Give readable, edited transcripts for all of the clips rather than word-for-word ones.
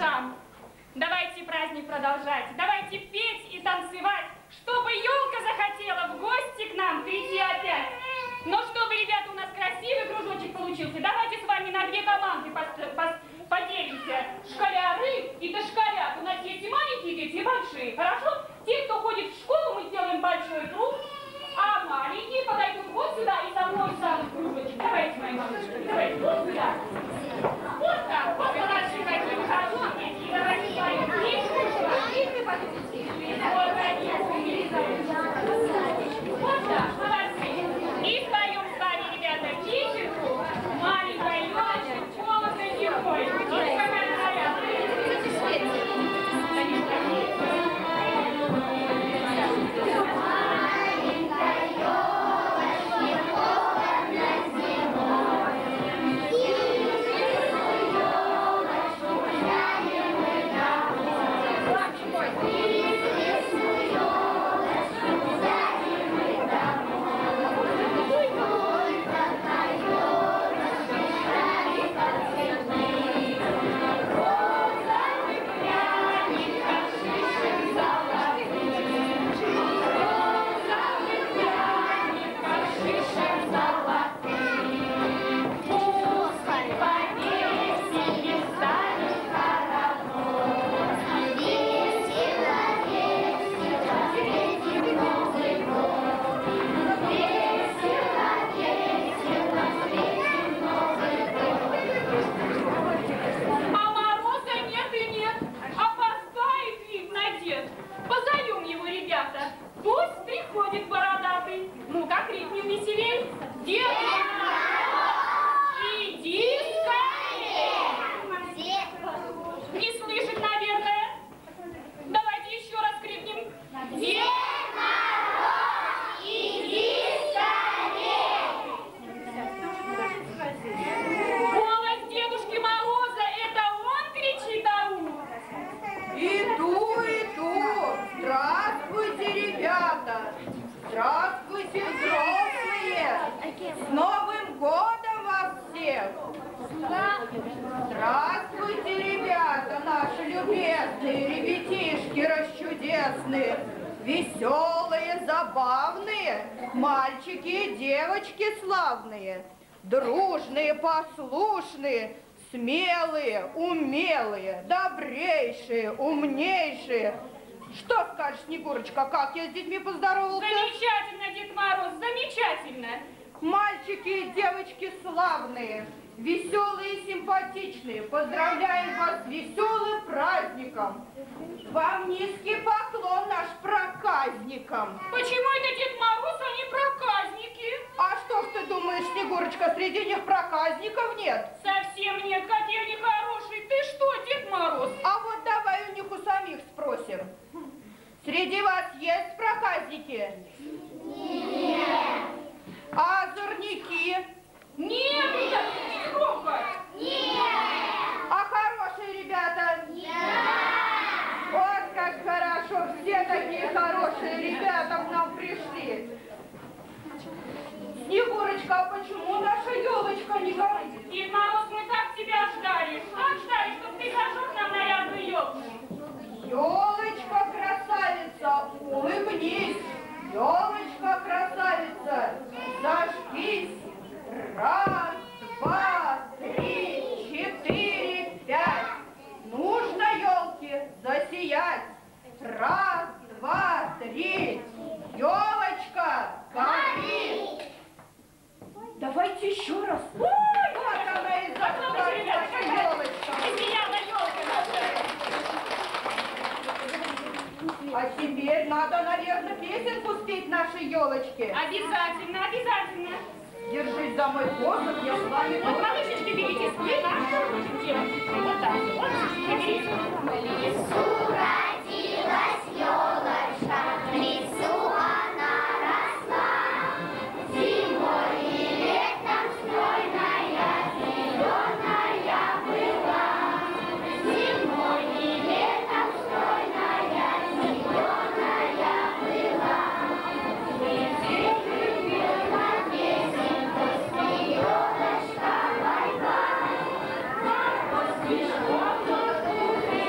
душам. Давайте праздник продолжать, давайте петь и танцевать, чтобы елка захотела в гости к нам прийти опять. Ну чтобы, ребята, у нас красивый кружочек получился, давайте с вами на две команды поделимся. Школяры и дошколят. У нас есть и маленькие дети, и большие. Хорошо? Те, кто ходит в школу, мы сделаем большой круг, а маленькие подойдут вот сюда и со мной сам кружочек. Давайте, мои мамочки, давайте, вот сюда. Вот так, вот хорошие такие. Хорошо? Давайте, мои мамочки. Вот так, молодцы. И встаем с вами, ребята, кичерку, маленькая елочка, полоса герой. Вот какая наряда. Снегурочка, как я с детьми поздоровался? Замечательно, Дед Мороз, замечательно. Мальчики и девочки славные, веселые и симпатичные. Поздравляем вас с веселым праздником. Вам низкий поклон наш проказникам. Почему это Дед Мороз, а не проказники? А что ж ты думаешь, Снегурочка, среди них проказников нет? Совсем нет, какие они хорошие. Ты что, Дед Мороз? А вот давай у них у самих спросим. Среди вас есть проказники? Нет. А озорники? Нет, ребята, не громко. Нет. А хорошие ребята? Нет. Вот как хорошо, все такие хорошие ребята к нам пришли. Снегурочка, а почему наша елочка не горит? Дед Мороз, мы так тебя ждали. Так ждали, чтобы ты зажег нам нарядную елку. Елочка, красавица, улыбнись! Елочка, красавица, зажгись! Раз, два, три, четыре, пять! Нужно елке засиять! Раз, два, три! Елочка, гори! Давайте еще раз! Ой, вот она и зажглась, наша елочка! А теперь надо, наверное, песенку спеть нашей елочке. Обязательно, обязательно. Держись за мой посох, я с вами... Вот малышечки, берите спеть, а что будем делать? Вот так, вот, берите. В лесу родилась елочка, в лесу она росла. Зимой и летом стройная, зеленая была. Зимой и летом стройная. Елочка, мальва, мороз пешком, но с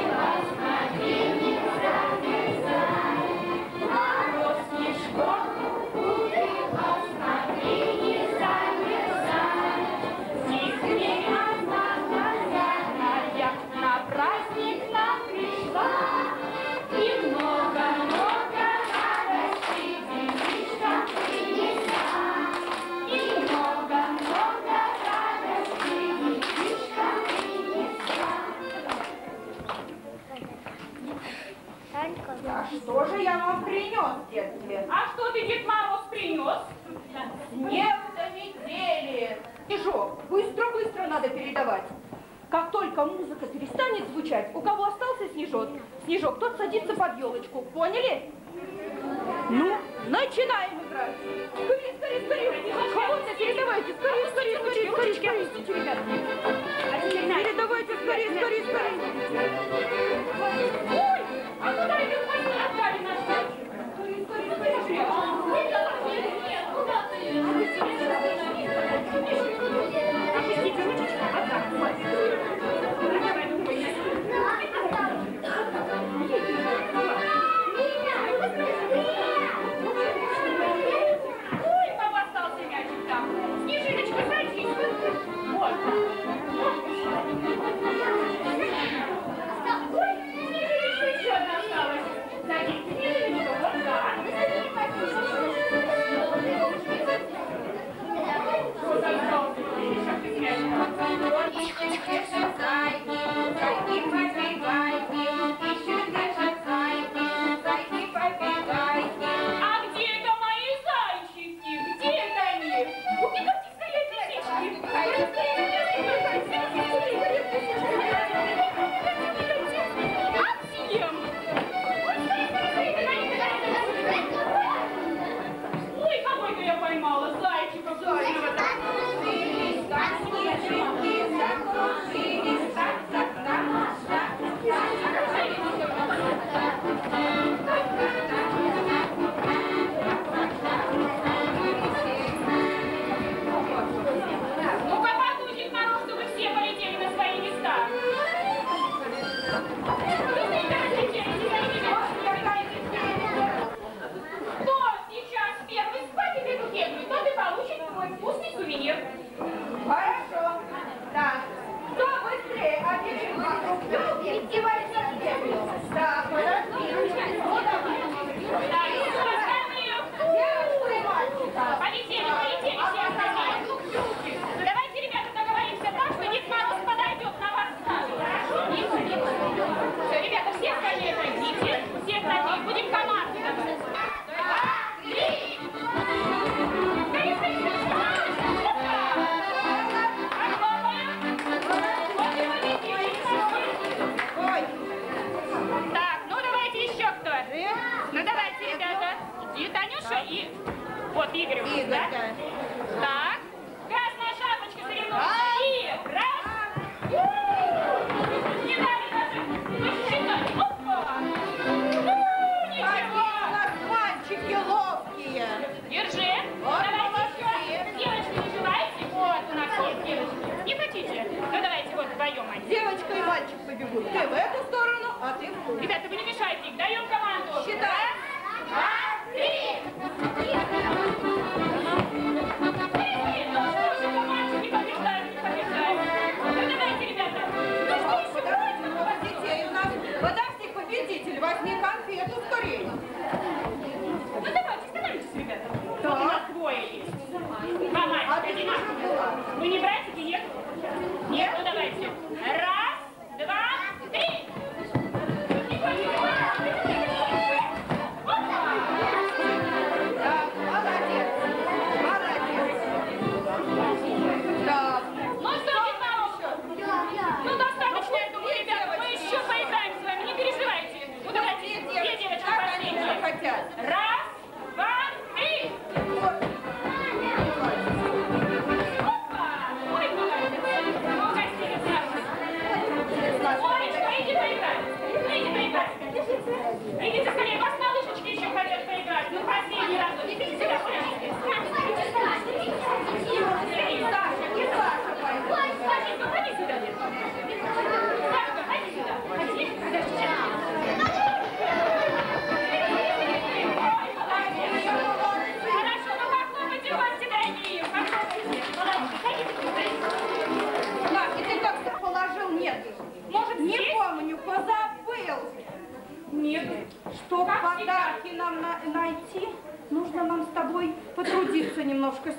ты, Дед Мороз, принес? Не замедлили. Тяжело, быстро-быстро надо передавать. Как только музыка перестанет звучать, у кого остался снежок, тот садится под елочку. Поняли? Ну, начинаем играть. Скорее, скорее, скорее. Кого-то передавайте. Скорее, скорее, скорее, скорее, скорее. Передавайте, скорее, скорее, скорее. Ой, а куда они хвосты отдали наши? Скорее, скорее, скорее. Нет, куда ты? Опустите ручечку, а так,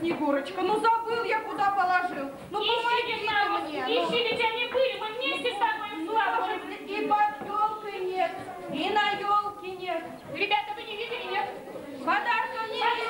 Снегурочка, ну забыл я, куда положил. Ну помоги мне. Ищи, ведь они были, мы вместе с тобой, Слава. И под елкой нет, и на елке нет. Ребята, вы не видели, нет? Подарка нет.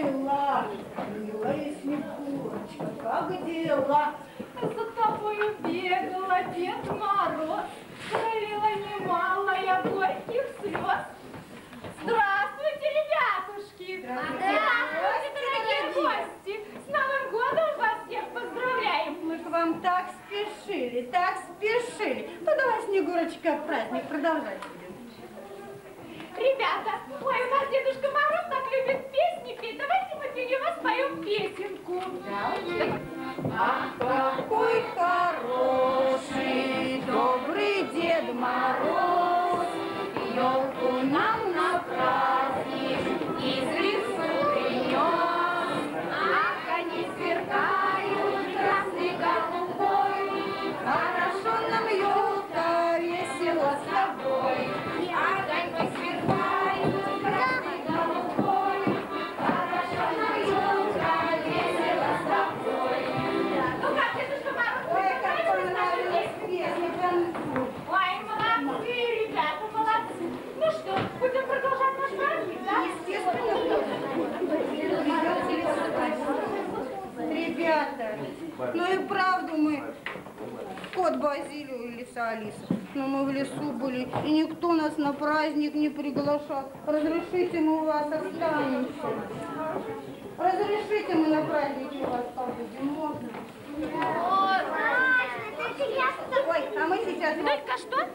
забыла, милая Снегурочка, как дела? За тобою бегала, Дед Мороз, пролила немало я горьких слез. Здравствуйте, ребятушки! Здравствуйте, дорогие гости! С Новым годом вас всех поздравляем! Мы к вам так спешили, так спешили! Ну давай, Снегурочка, праздник продолжать будем. Ребята, ой, у нас Дедушка Мороз так любит песни петь. Давайте мы для него споем песенку. Ах, какой хороший, добрый Дед Мороз, елку нам на праздник из лесу принес. Ах, они сверкают красный голубой, хорошо нам елка, весело с тобой. Будем продолжать наш праздник, да? Естественно. Ребята, ну и правда мы кот Базилио и лиса Алиса. Но мы в лесу были, и никто нас на праздник не приглашал. Разрешите, мы у вас останемся. Разрешите, мы на празднике у вас побудем. Можно? Ой, а мы сейчас... Только что?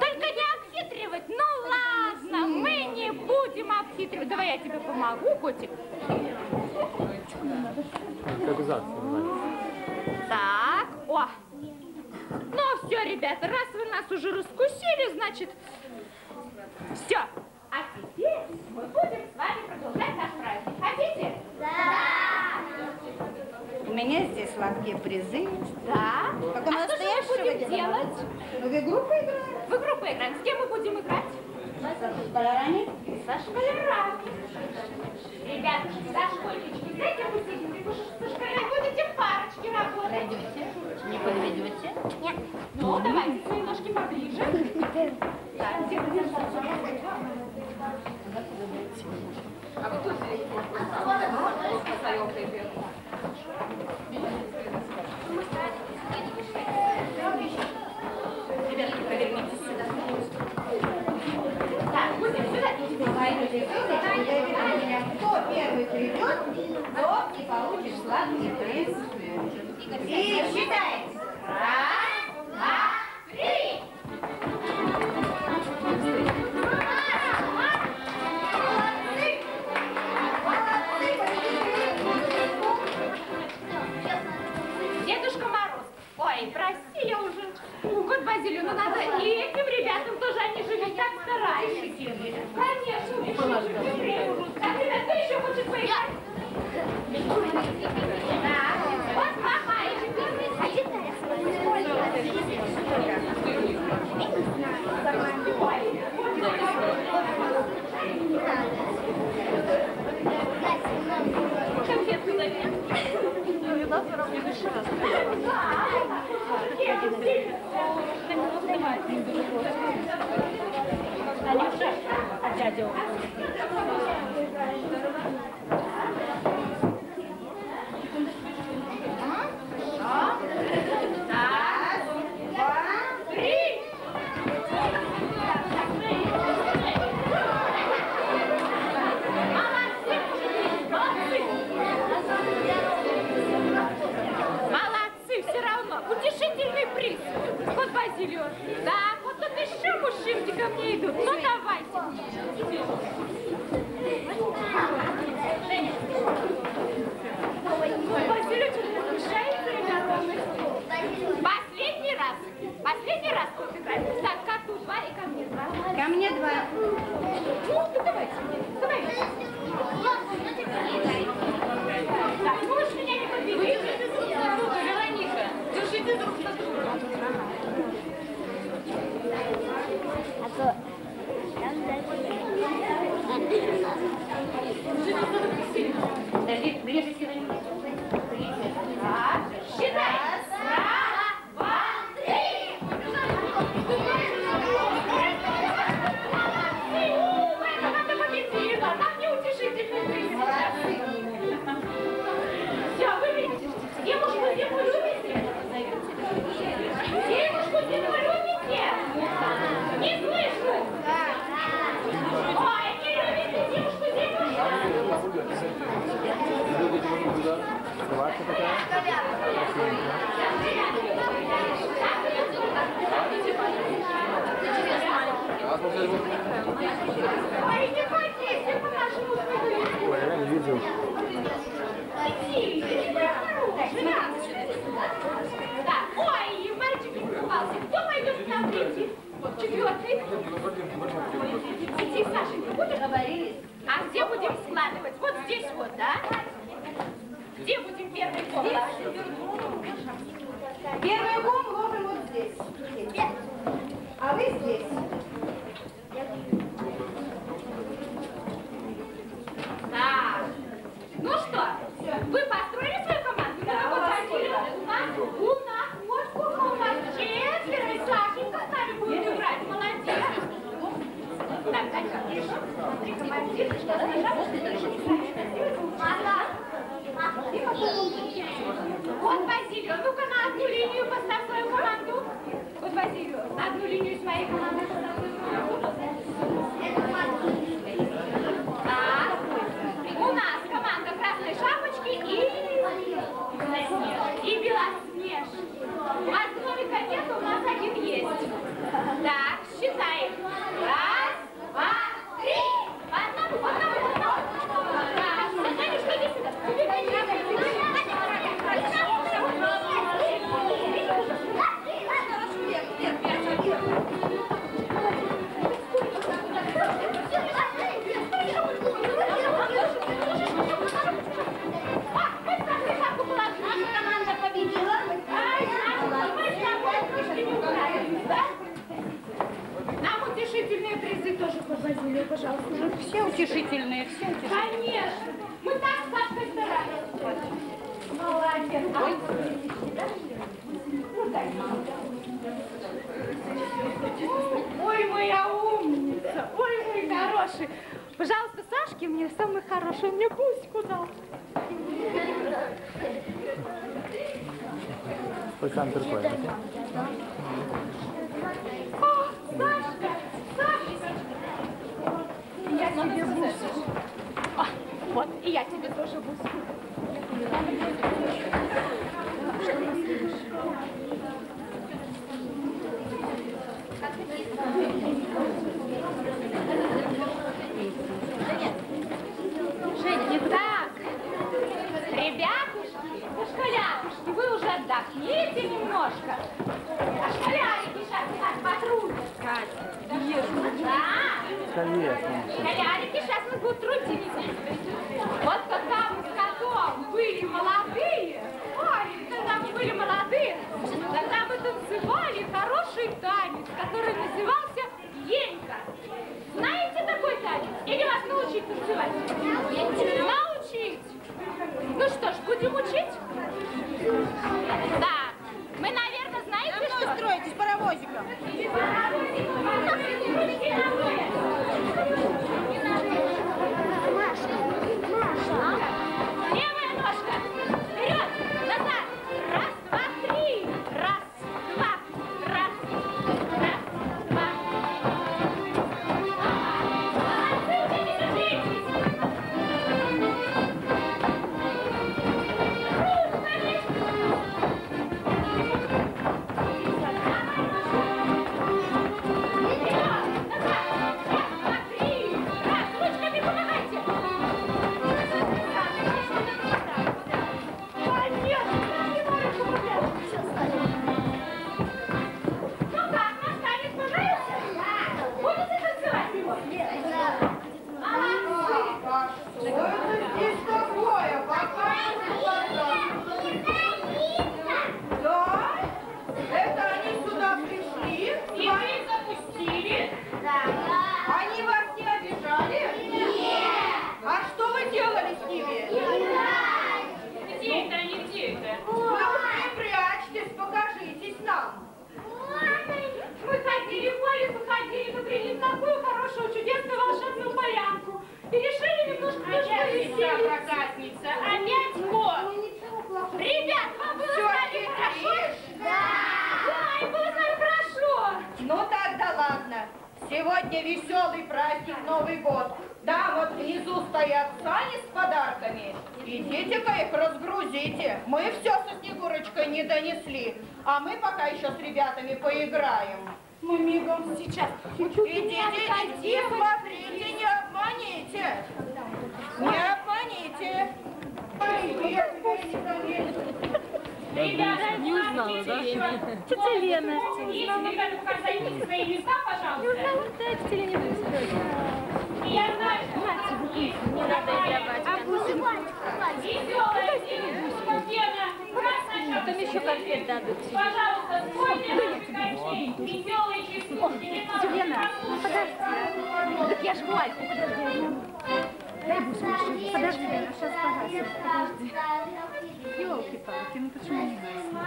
Только не обхитривать, ну ладно, мы не будем обхитривать. Давай я тебе помогу, котик. Так, о. Ну все, ребята, раз вы нас уже раскусили, значит, все. А теперь мы будем с вами продолжать наш праздник. Хотите? Да! У меня здесь сладкие призы. Да. Как у нас что же мы будем делать? Вы группу играете? Вы группу играете. С кем мы будем играть? Саша Школярани. Саша Школярани. Ребятушки, дошкольнички, дайте вы сидите, потому что со школярами будете в парочке работать. Пойдете? Не подведете? Нет. Ну, давайте свои ножки поближе. Да, где вы держите? А вы тут сидите? Ребятки, повернитесь сюда. Так, будем сюда. Кто первый придет, тот и получит сладкий приз. И считайте. Раз, два, три. Ой, прости, я уже. Кот Базилио, ну надо и этим ребятам тоже, они же ведь так стараются. Конечно, решите, время уже. Так, ребят, кто еще хочет поиграть? Да, вот мама, да, вот тут еще мужчинки ко мне идут. Ну давайте. Ой, мальчик искупался. Кто пойдет на третий? Четвертый. Иди, Сашенька, будем говорить. А где будем складывать? Вот здесь вот, да? Где будем первый ком? Первый ком ложим вот здесь. А вы здесь. Так. Ну что, вы построили свою команду? Да, у нас четверо, и Сашенька с нами будет играть. Молодец. Так, дальше. Ты командир, что ты Вот, Василию, ну-ка на одну линию поставь свою команду. Вот, Василию, на одну линию с моей командой поставь свою команду. Так, у нас команда Красной Шапочки и Белоснежки. Одной кадет у нас один есть. Так, считай. Раз, два, три. По одному. Так, смотри, что весело. Утешительные призы тоже подвозили, пожалуйста. Все утешительные. Конечно. Мы так с Сашкой старались. Молодец. Ой, моя умница. Ой, мой хороший. Пожалуйста, Сашке мне самый хороший. Мне бусику дал. Сашка, я тебе бусу. Вот, и я тебе тоже бусу. Так, ребятушки, дошколятушки, вы уже отдохните немножко. Дошколярики сейчас нас потрудят. Колярики сейчас нас будут трудить. Вот когда мы с котом были молодые, тогда мы танцевали хороший танец, который назывался Енька. Знаете такой танец? Или вас научить танцевать? Научить! Ну что ж, будем учить? Да. Мы, наверное, знаете, что? Давно строитесь паровозиком. Маша. Левая ножка. Вперед, назад. Раз, два, три. Раз, два, раз, раз, два. Молодцы, не держитесь. Мы мигом сейчас. Идите, смотрите, не обманите. Не обманите. Ребята, не узнала, да? Тетя Лена. Если только займите свои места, пожалуйста. Не узнала, да, тетя Лена. Я знаю, что у нас веселая девушка Гена. Красная шапочка. Пожалуйста, спойте наши качели. Веселые чистушки. Тетя Лена, подожди. Так я ж в лайфе, подожди. Дай бусу машину. Подожди, Лена, сейчас погасим. Подожди. Елки-палки, ну почему не гасим?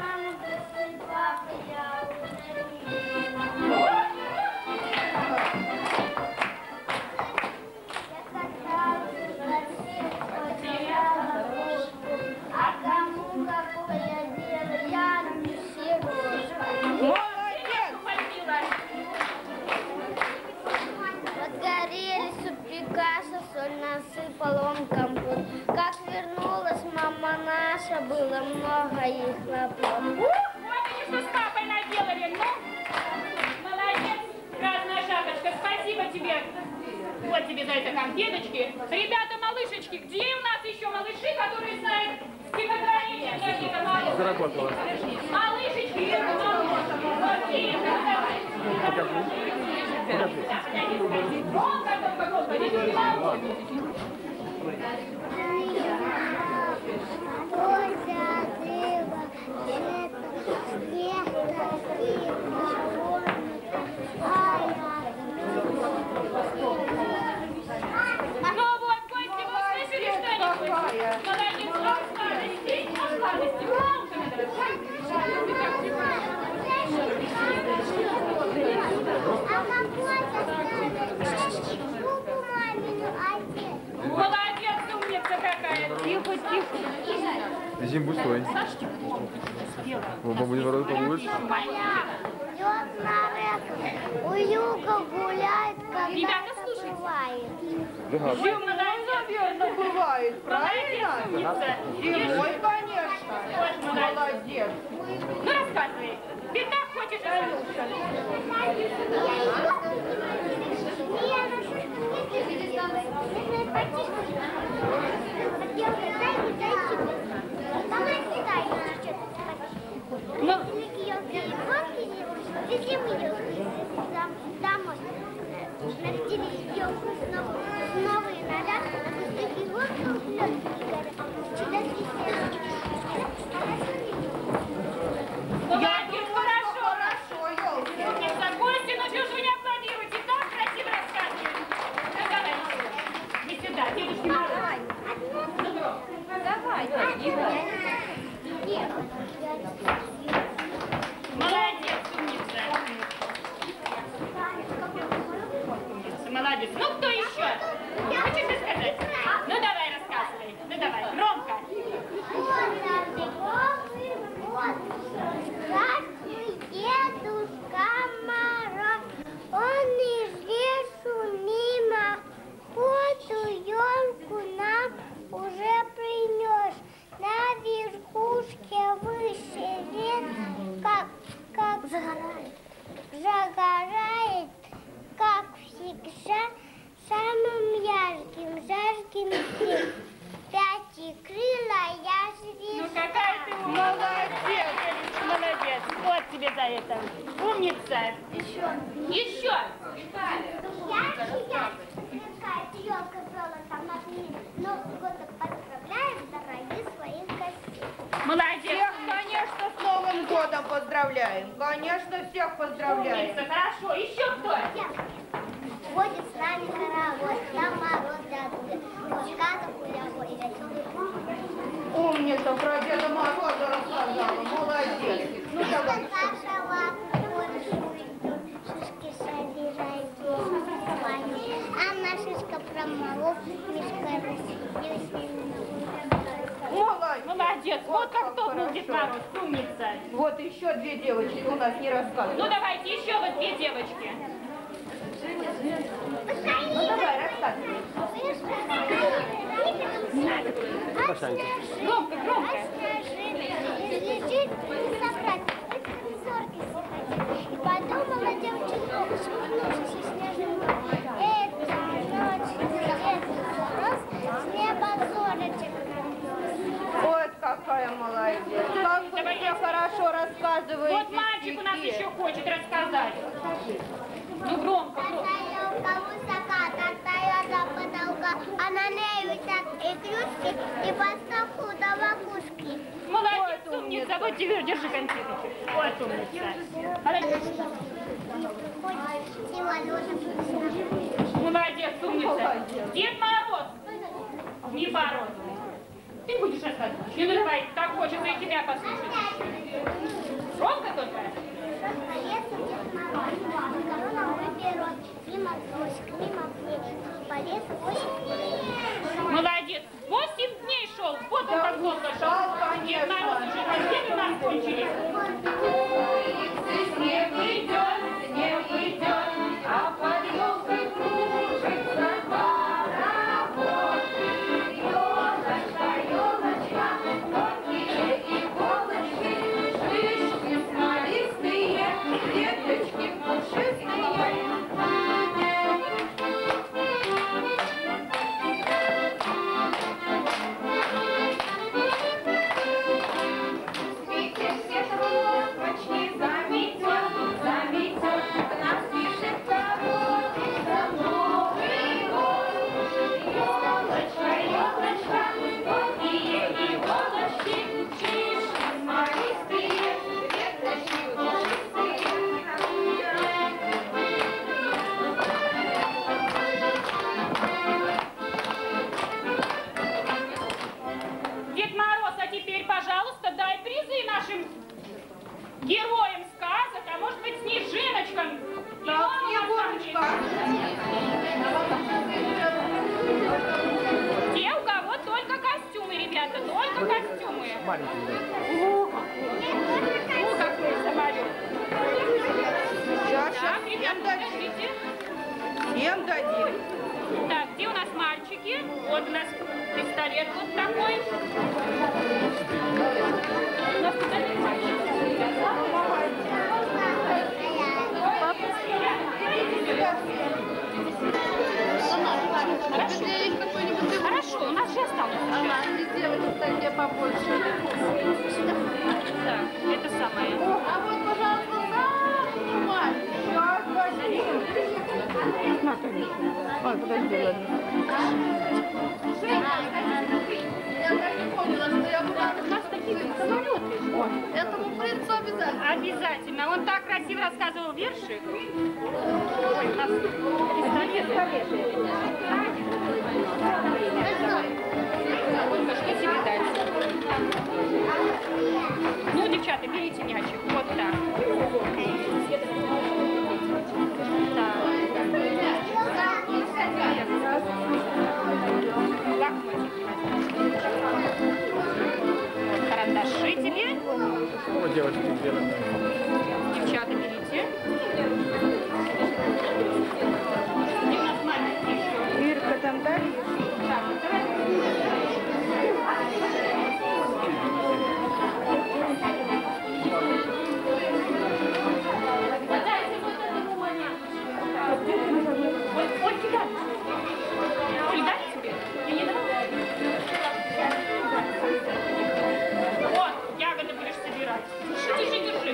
Насыпал он компот. Как вернулась мама наша, было много ей хлопот. Вот они что с папой наделали, ну? Молодец, Красная шапочка, спасибо тебе. Вот тебе за это конфеточки. Ребята, малышечки, где у нас еще малыши, которые знают стихотворение? Заработала. Малышечки, Зимбу стой. У бабы Дед Мороз побудешь? Идет на реку, у юга гуляет, когда забывает. Зимой, наверное, бывает, правильно? Зимой, конечно. Молодец. Ну, рассказывай. Ты так хочешь, Громко. Задумала девчонка усмехнувшись со снежным городом. Это ночь, Дед Мороз, с неба зорочек. Вот какая молодец. Как вы все хорошо рассказываете. Вот мальчик у нас еще хочет рассказать. Ну громко, громко. А на ней висят игрушки и поставку до макушки. Молодец, умница. Вот теперь держи конфетки. Вот умница. Молодец, умница. Дед Мороз. Не Мороз. Ты будешь рассказывать. Ну давай, так хочется и тебя послушать. Громко только. Поездка Дед Мороз. Короновый пирог. Мимо дождь, мимо плечи. Молодец! 8 дней шел! Вот он так плотно шел! Нет, народ уже конфеты нам кончились! Снег идет, снег идет, а под елкой кружится пароход. Елочка, елочка, тонкие иголочки, шишки смолистые, веточки пушистые. Героям сказок, а может быть снежиночкам. Да, Снегурочка. Те, у кого только костюмы, ребята, только костюмы. О, какой самолет. Так, ребята, подождите. Всем дадим. Так, где у нас мальчики? Вот у нас пистолет вот такой. У нас пистолет мальчик. Хорошо, у нас же осталось. Она сделает такие побольше. Так, это самое. А вот, пожалуйста, этому принцу обязательно. Обязательно. Он так красиво рассказывал вершик. Ой, у нас пистолет. Ой, что тебе дать? Ну, девчата, берите мячик. Вот так. Карандаши тебе. Девчата, берите. Ирка, там дальше. Вот, ягоды будешь собирать. Держи, держи.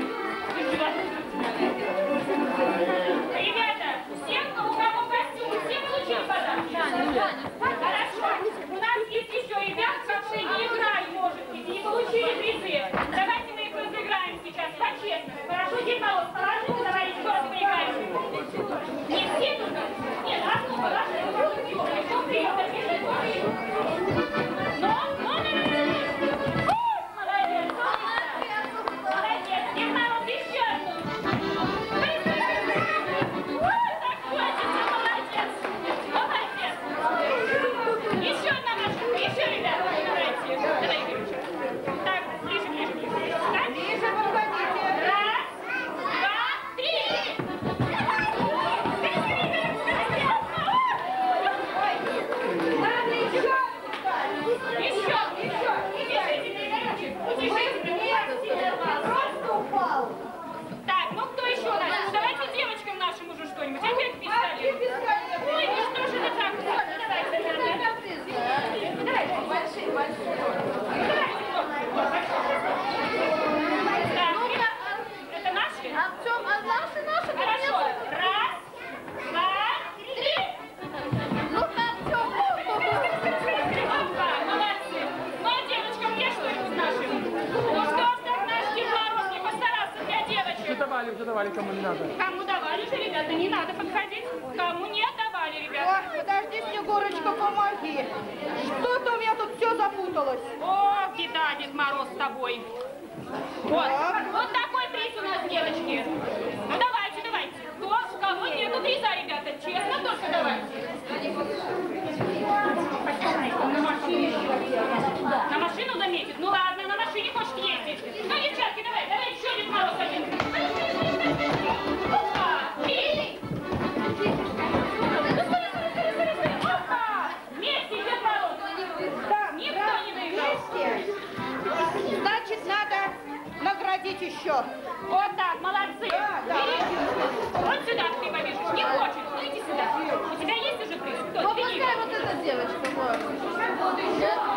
давали, кому не надо. Кому давали же, ребята, не надо подходить. Кому не давали, ребята. Ой, подожди, Снегурочка, помоги. Что-то у меня тут все запуталось. О, беда, Дед Мороз с тобой. Вот, да. Вот такой приз у нас, девочки. Ну давайте, давайте. Кто, у кого нету приза, ребята, честно только давайте. На машину заметит? Ну ладно, на машине хочет ездить. Ну, девчатки, давай, давай еще Дед Мороз один. Опа! Бей! Ну, скорее. Опа! Вместе, Дед Мороз. Да, никто да, не доиграл. Значит, надо наградить еще. Вот так, молодцы. Да, да. Вот сюда ты побежишь. Не хочешь, ну иди сюда. У тебя есть уже приз? Кто? Ну, пускай вот эта девочка. Вот.